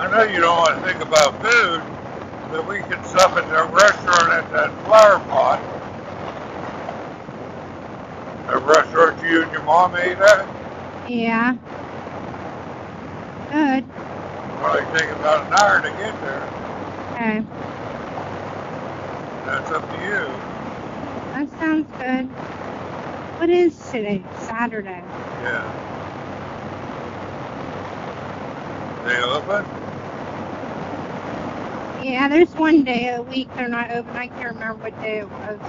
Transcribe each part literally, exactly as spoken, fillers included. I know you don't want to think about food, but we can stop at the restaurant at that Flower Pot. A restaurant you and your mom ate at? Yeah. Good. Probably take about an hour to get there. Okay. That's up to you. That sounds good. What is today? Saturday. Yeah. They open? Yeah, there's one day a week they're not open. I can't remember what day it was.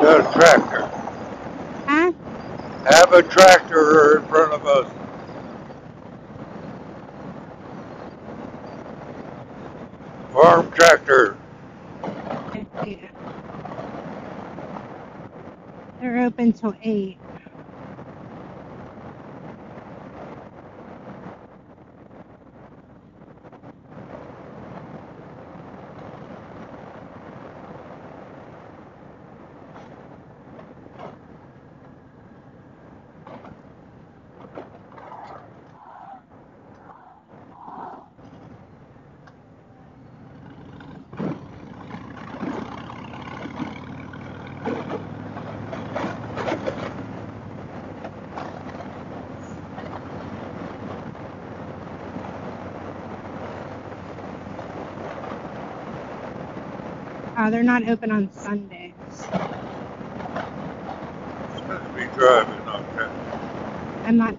Got a tractor. Huh? Have a tractor in front of us. Farm tractor. Yeah. They're open till eight. Uh, they're not open on Sundays. It's supposed to be driving, not texting. I'm not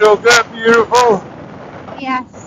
Still good, beautiful? Yes.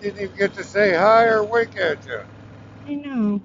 Didn't even get to say hi or wink at you. I know.